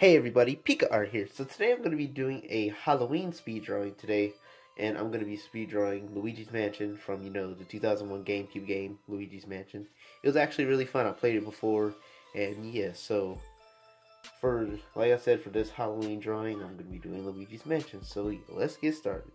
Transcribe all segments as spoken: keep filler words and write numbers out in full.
Hey everybody, PikaArt here. So today I'm going to be doing a Halloween speed drawing today, and I'm going to be speed drawing Luigi's Mansion from, you know, the two thousand one GameCube game, Luigi's Mansion. It was actually really fun. I played it before, and yeah, so for, like I said, for this Halloween drawing, I'm going to be doing Luigi's Mansion. So let's get started.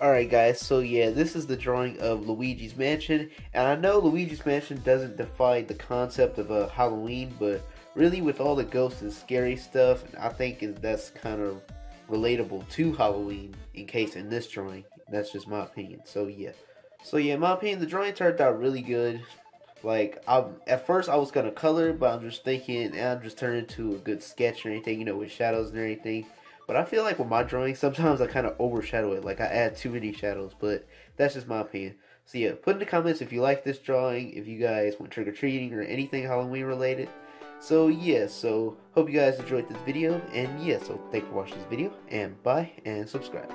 Alright guys, so yeah, this is the drawing of Luigi's Mansion, and I know Luigi's Mansion doesn't define the concept of a Halloween, but really with all the ghosts and scary stuff, I think that's kind of relatable to Halloween in case in this drawing. That's just my opinion, so yeah. So yeah, in my opinion, the drawing turned out really good. Like, I'm, at first I was going to color, but I'm just thinking, and I'm just turning into a good sketch or anything, you know, with shadows and everything. But I feel like with my drawing, sometimes I kind of overshadow it. Like, I add too many shadows, but that's just my opinion. So yeah, put in the comments if you like this drawing, if you guys went trick-or-treating or anything Halloween related. So yeah, so hope you guys enjoyed this video. And yeah, so thank you for watching this video. And bye, and subscribe.